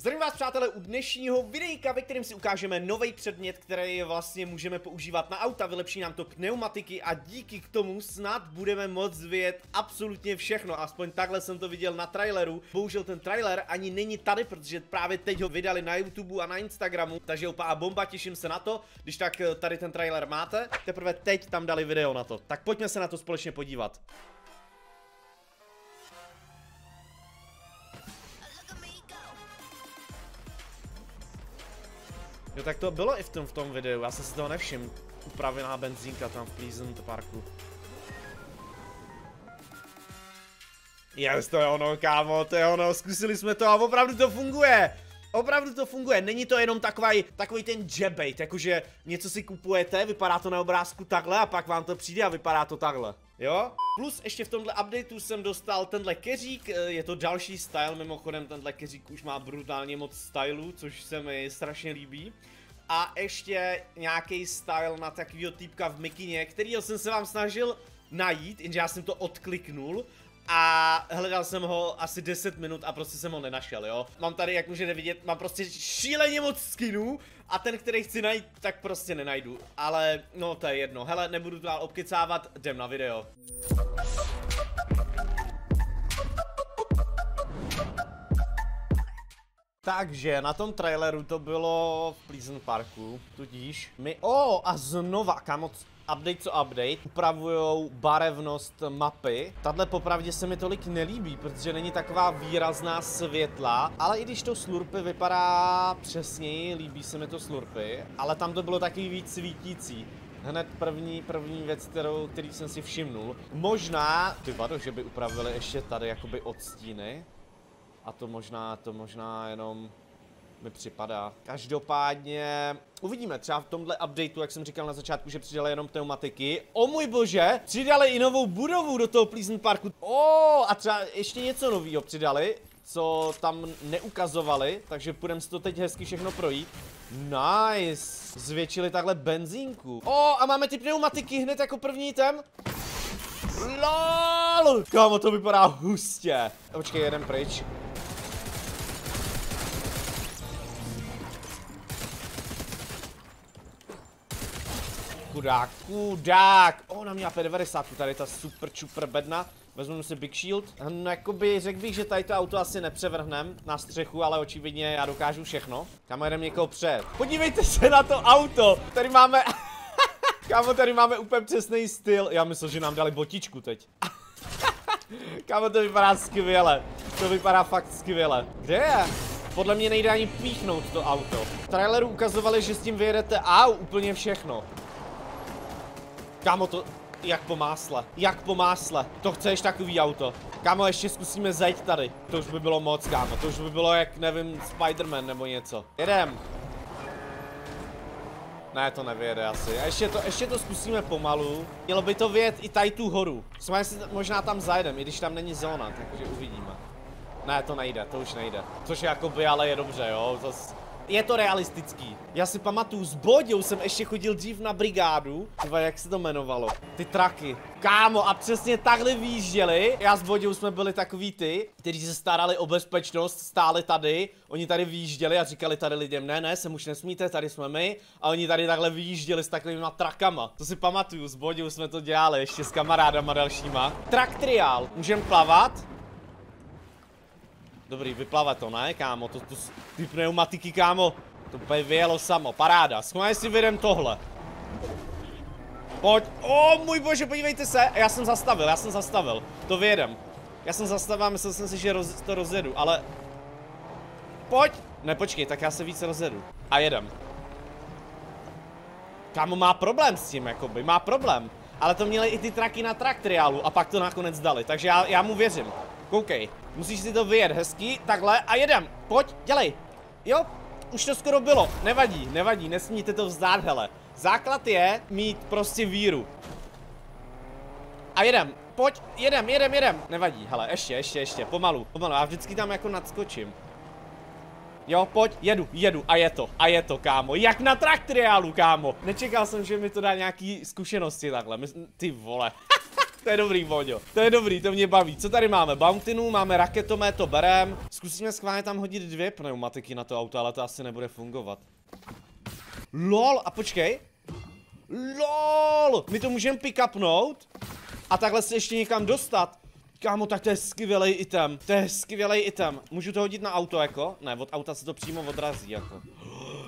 Zdravím vás, přátelé, u dnešního videjka, ve kterém si ukážeme nový předmět, který vlastně můžeme používat na auta, vylepší nám to pneumatiky a díky k tomu snad budeme moc vyjet absolutně všechno, aspoň takhle jsem to viděl na traileru. Bohužel ten trailer ani není tady, protože právě teď ho vydali na YouTube a na Instagramu, takže úplná bomba, těším se na to, když tak tady ten trailer máte, teprve teď tam dali video na to, tak pojďme se na to společně podívat. Jo, tak to bylo i v tom videu, já jsem si toho nevšiml. Upravená benzínka tam v Pleasant Parku. Yes, to je ono, kámo, to je ono, zkusili jsme to a opravdu to funguje. Opravdu to funguje, není to jenom takový ten jabbait, jakože něco si kupujete, vypadá to na obrázku takhle a pak vám to přijde a vypadá to takhle, jo? Plus ještě v tomhle updateu jsem dostal tenhle keřík, je to další style, mimochodem tenhle keřík už má brutálně moc stylů, což se mi strašně líbí. A ještě nějaký style na takovýho týpka v mikině, kterýho jsem se vám snažil najít, jenže já jsem to odkliknul. A hledal jsem ho asi 10 minut a prostě jsem ho nenašel, jo. Mám tady, jak můžete vidět, mám prostě šíleně moc skinů a ten, který chci najít, tak prostě nenajdu. Ale no to je jedno, hele, nebudu to dál obkecávat, jdem na video. Takže na tom traileru to bylo v Pleasant Parku, tudíž my, a znova, kámo, update co update, upravujou barevnost mapy. Tahle popravdě se mi tolik nelíbí, protože není taková výrazná světla, ale i když to slurpy vypadá přesněji, líbí se mi to slurpy, ale tam to bylo taky víc svítící. Hned první věc, který jsem si všimnul. Možná, ty vado, že by upravili ještě tady jakoby odstíny. A to možná jenom mi připadá. Každopádně uvidíme, třeba v tomhle updateu, jak jsem říkal na začátku, že přidali jenom pneumatiky. O můj bože, přidali i novou budovu do toho Pleasant Parku. A třeba ještě něco nového přidali, co tam neukazovali, takže půjdeme si to teď hezky všechno projít. Nice, zvětšili takhle benzínku. A máme ty pneumatiky hned jako první item. LOL, kámo, to vypadá hustě. Počkej, jeden pryč. Chudák. Ona měla 90, tady ta super čupr bedna. Vezmu si Big Shield. No, jakoby řekl bych, že tady to auto asi nepřevrhnem na střechu, ale očividně já dokážu všechno. Kam jdem někoho přejet. Podívejte se na to auto. Tady máme... Kámo, tady máme úplně přesný styl. Já myslím, že nám dali botičku teď. Kámo, to vypadá skvěle. To vypadá fakt skvěle. Kde je? Podle mě nejde ani píchnout to auto. V traileru ukazovali, že s tím vyjedete úplně všechno. Kámo, to jak po másle, to chceš takový auto. Kámo, ještě zkusíme zajít tady, to už by bylo moc, kámo, to už by bylo jak, nevím, Spider-Man nebo něco. Jedem. Ne, to nevyjede asi, a ještě to zkusíme pomalu. Mělo by to vyjet i tady tu horu. Jsme si možná tam zajedem, i když tam není zóna, takže uvidíme. Ne, to nejde, to už nejde. Což jakoby, ale je dobře, jo, zase. Je to realistický. Já si pamatuju, s Bodějou jsem ještě chodil dřív na brigádu. Tyva, jak se to jmenovalo? Ty traky. Kámo, a přesně takhle vyjížděli. Já s Bodějou jsme byli takový ty, kteří se starali o bezpečnost, stáli tady. Oni tady vyjížděli a říkali tady lidem, ne, sem už nesmíte, tady jsme my. A oni tady takhle vyjížděli s takovýma trakama. To si pamatuju, s Bodějou jsme to dělali ještě s kamarádama dalšíma. Trak triál. Můžeme plavat? Dobrý, vyplave to, ne, kámo, to ty pneumatiky, kámo, to úplně vyjelo samo, paráda, schválně si vyjedem tohle. Pojď, můj bože, podívejte se, já jsem zastavil, to vyjedem. Já jsem zastavil, myslel jsem si, že to rozjedu, ale... Pojď, ne, počkej, tak já se více rozjedu. A jedem. Kámo, má problém s tím, jakoby, má problém, ale to měli i ty traky na traktriálu a pak to nakonec dali, takže já mu věřím. Koukej, musíš si to vyjet hezky, takhle a jedem, pojď, dělej, jo, už to skoro bylo, nevadí, nesmíte to vzdát, hele, základ je mít prostě víru. A jedem, pojď, jedem, nevadí, hele, ještě, pomalu, já vždycky tam jako nadskočím. Jo, pojď, jedu a je to, kámo, jak na traktoriálu, kámo, nečekal jsem, že mi to dá nějaký zkušenosti takhle, ty vole. To je dobrý, Voňo. To je dobrý, to mě baví. Co tady máme? Bountynu, máme raketomet, to berem. Zkusíme schválně tam hodit dvě pneumatiky na to auto, ale to asi nebude fungovat. LOL, a počkej. LOL, my to můžeme pick upnout a takhle se ještě někam dostat. Kámo, tak to je skvělej item, to je skvělej item. Můžu to hodit na auto jako? Ne, od auta se to přímo odrazí jako.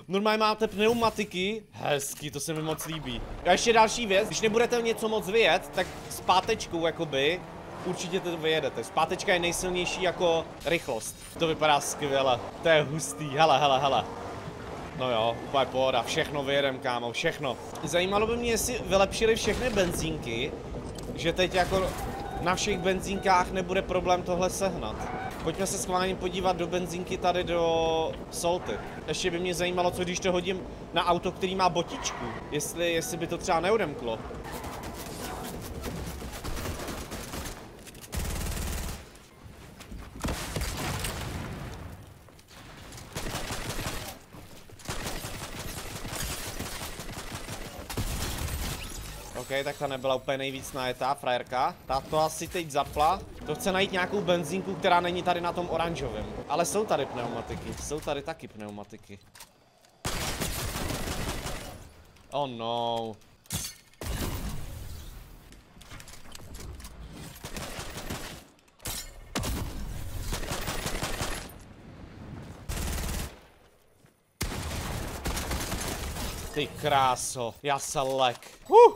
Normálně máte pneumatiky, hezky, to se mi moc líbí. A ještě další věc, když nebudete něco moc vyjet, tak s pátečkou jakoby určitě to vyjedete. Zpátečka je nejsilnější jako rychlost. To vypadá skvěle, to je hustý, hele, hele, hele. No jo, úplně pohoda, všechno vyjedem, kámo, všechno. Zajímalo by mě, jestli vylepšili všechny benzínky, že teď jako na všech benzínkách nebude problém tohle sehnat. Pojďme se schválně podívat do benzínky tady do Solty. Ještě by mě zajímalo, co když to hodím na auto, který má botičku. Jestli by to třeba neodemklo. Okay, tak ta nebyla úplně nejvíc najetá frajerka. Ta to asi teď zapla. To chce najít nějakou benzínku, která není tady na tom oranžovém. Ale jsou tady pneumatiky, jsou tady taky pneumatiky. Oh no. Ty kráso, já se lek.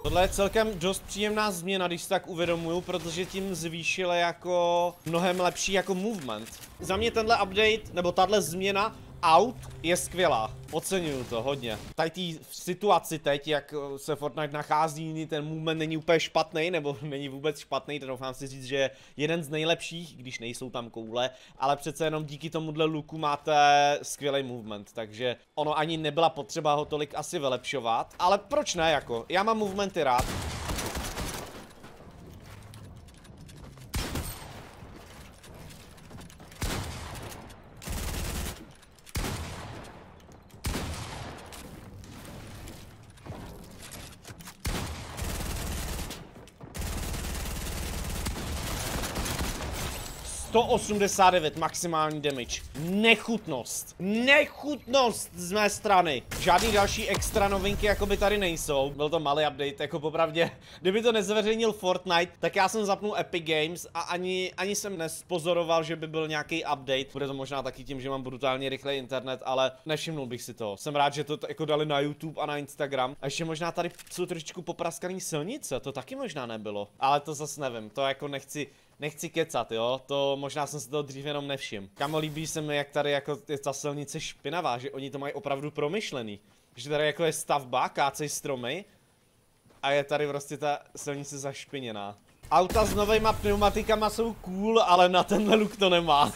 Tohle je celkem dost příjemná změna, když si tak uvědomuju, protože tím zvýšila jako mnohem lepší jako movement. Za mě tenhle update, nebo tahle změna aut je skvělá. Oceňuju to hodně. Tady tý situaci teď, jak se Fortnite nachází, ten movement není úplně špatný, nebo není vůbec špatný, to doufám si říct, že je jeden z nejlepších, když nejsou tam koule, ale přece jenom díky tomuhle looku máte skvělý movement, takže ono ani nebyla potřeba ho tolik asi vylepšovat, ale proč ne jako, já mám movementy rád. To 89 maximální damage. Nechutnost. Nechutnost z mé strany. Žádný další extra novinky jako by tady nejsou. Byl to malý update, jako popravdě. Kdyby to nezveřejnil Fortnite, tak já jsem zapnul Epic Games a ani jsem nespozoroval, že by byl nějaký update. Bude to možná taky tím, že mám brutálně rychlý internet, ale nevšimnul bych si toho. Jsem rád, že to jako dali na YouTube a na Instagram. A ještě možná tady jsou trošičku popraskaný silnice, to taky možná nebylo. Ale to zase nevím, to jako nechci kecat, jo, to možná jsem se toho dřív jenom nevšiml. Kamo, líbí se mi, jak tady jako je ta silnice špinavá, že oni to mají opravdu promyšlený. Že tady jako je stavba, kácej stromy a je tady prostě ta silnice zašpiněná. Auta s novejma pneumatikama jsou cool, ale na tenhle look to nemá.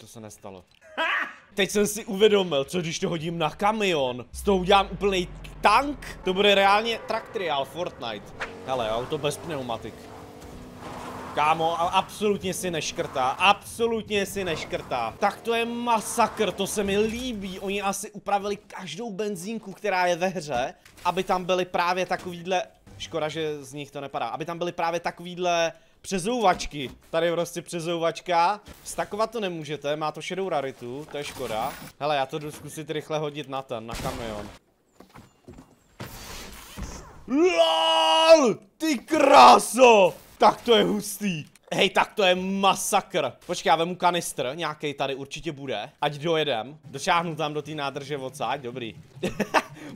To se nestalo. Teď jsem si uvědomil, co když to hodím na kamion. Z toho udělám úplný tank. To bude reálně traktoriál Fortnite. Hele, auto bez pneumatik. Kámo, absolutně si neškrtá. Absolutně si neškrtá. Tak to je masakr, to se mi líbí. Oni asi upravili každou benzínku, která je ve hře, aby tam byly právě takovýhle... Škoda, že z nich to nepadá. Aby tam byly právě takovýhle... přezouvačky, tady je prostě přezouvačka, stakovat to nemůžete, má to šedou raritu, to je škoda. Hele, já to jdu zkusit rychle hodit na ten, na kamion. LOL, ty kráso, tak to je hustý. Hej, tak to je masakr. Počkej, já vemu kanistr, nějakej tady určitě bude, ať dojedem, došáhnu tam do té nádrže odsáď, dobrý.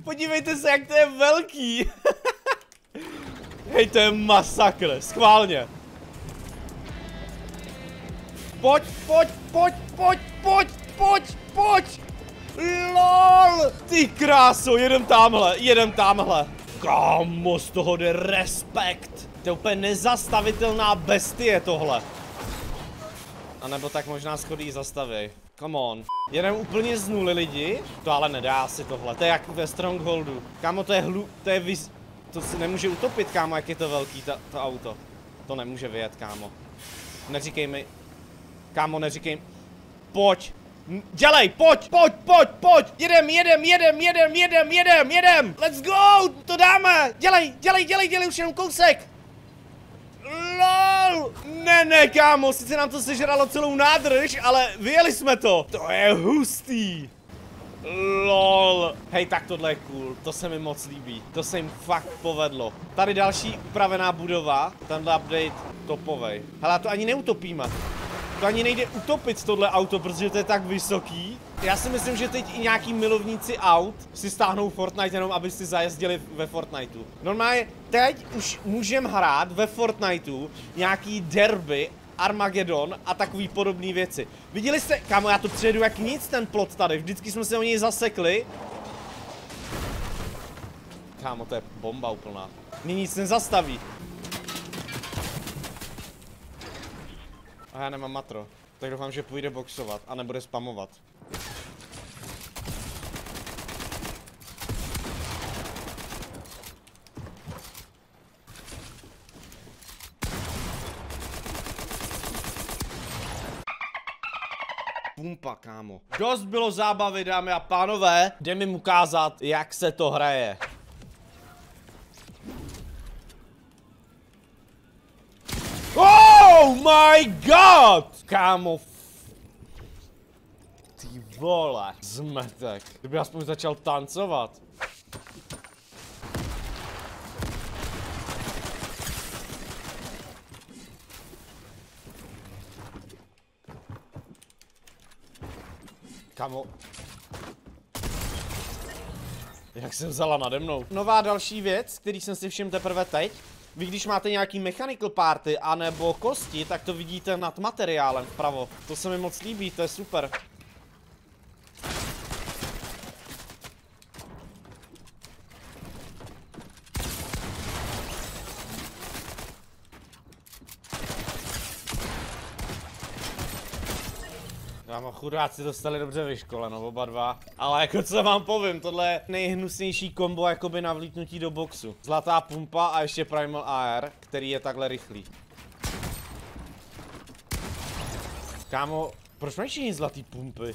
Podívejte se, jak to je velký. Hej, to je masakr, schválně. Pojď, pojď, pojď, pojď, pojď, pojď, pojď! LOL! Ty kráso, jedem tamhle. Kámo, z toho jde respekt. To je úplně nezastavitelná bestie tohle. A nebo tak možná schodí zastavěj. Come on. Jedem úplně z nuly lidi. To ale nedá si tohle, to je jak ve Strongholdu. Kámo, to je to se nemůže utopit, kámo, jak je to velký, to auto. To nemůže vyjet, kámo. Neříkej mi... Kámo, neříkej... Pojď! Dělej, pojď. Jedem. Let's go, to dáme. Dělej, už jenom kousek. LOL! Ne, kámo, sice nám to sežralo celou nádrž, ale vyjeli jsme to. To je hustý. LOL. Hej, tak tohle je cool, to se mi moc líbí. To se jim fakt povedlo. Tady další upravená budova, tenhle update topovej. Hele, to ani neutopíme. To ani nejde utopit tohle auto, protože to je tak vysoký. Já si myslím, že teď i nějaký milovníci aut si stáhnou Fortnite jenom, aby si zajezdili ve Fortniteu. Normálně teď už můžeme hrát ve Fortniteu nějaký derby, Armageddon a takový podobné věci. Viděli jste, kámo, já to přejedu jak nic ten plot tady, vždycky jsme se o něj zasekli. Kámo, to je bomba úplná. Mě nic nezastaví. A já nemám matro, tak doufám, že půjde boxovat a nebude spamovat. Pumpa, kámo. Dost bylo zábavy, dámy a pánové. Jdeme jim ukázat, jak se to hraje. Oh my god! Kámo. Ty vole. Zmetek. Kdyby aspoň začal tancovat. Kámo. Jak se vzala nade mnou. Nová další věc, který jsem si všiml teprve teď. Vy když máte nějaký mechanical party anebo kosti, tak to vidíte nad materiálem vpravo. To se mi moc líbí, to je super. Kámo, chudáci dostali dobře vyškoleno, oba dva. Ale jako co vám povím, tohle je nejhnusnější kombo jakoby na vlítnutí do boxu. Zlatá pumpa a ještě Primal AR, který je takhle rychlý. Kámo, proč mají všichni zlatý pumpy?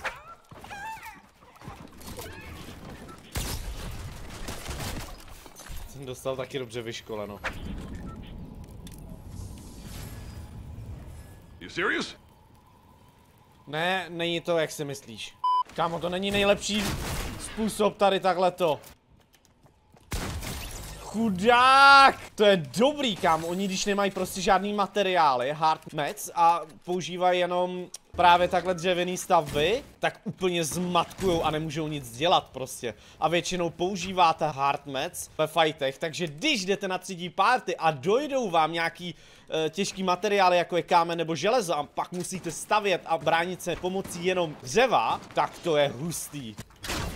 Jsem dostal taky dobře vyškoleno. You serious? Ne, není to, jak si myslíš. Kámo, to není nejlepší způsob tady takhleto. Chudák! To je dobrý, kámo. Oni když nemají prostě žádný materiály, hard mats a používají jenom právě takhle dřevěný stavby, tak úplně zmatkujou a nemůžou nic dělat prostě. A většinou používáte hard mats ve fightech, takže když jdete na 3D party a dojdou vám nějaký těžký materiály, jako je kámen nebo železo, a pak musíte stavět a bránit se pomocí jenom dřeva, tak to je hustý.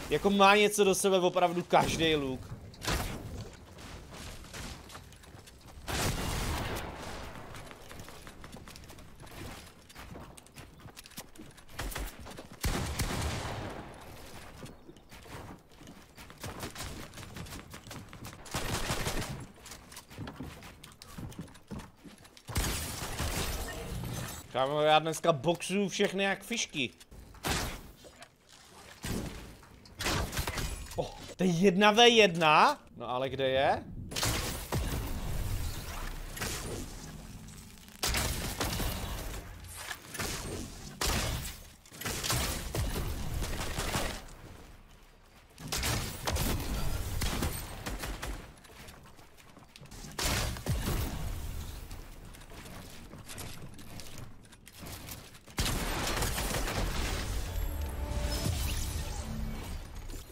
Jako má něco do sebe opravdu každý luk. Kámo, já dneska boxuju všechny jak fišky. Oh, to je 1v1? No ale kde je?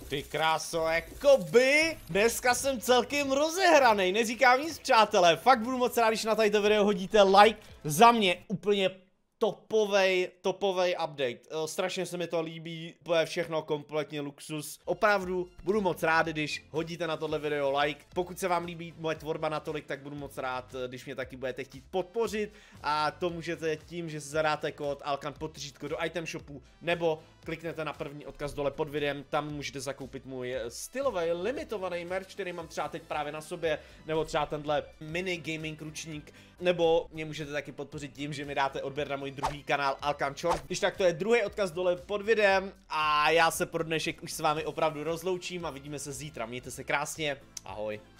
Ty kráso, jakoby, dneska jsem celkem rozehranej, neříkám nic přátelé, fakt budu moc rád, když na tady to video hodíte like, za mě úplně topovej update, strašně se mi to líbí, to je všechno kompletně luxus, opravdu budu moc rád, když hodíte na tohle video like, pokud se vám líbí moje tvorba natolik, tak budu moc rád, když mě taky budete chtít podpořit a to můžete tím, že si zadáte kód alkan pod tržítko do item shopu nebo kliknete na první odkaz dole pod videem, tam můžete zakoupit můj stylový limitovaný merch, který mám třeba teď právě na sobě, nebo třeba tenhle mini gaming ručník, nebo mě můžete taky podpořit tím, že mi dáte odběr na můj druhý kanál Alkan Short. Když tak to je druhý odkaz dole pod videem a já se pro dnešek už s vámi opravdu rozloučím a vidíme se zítra. Mějte se krásně, ahoj.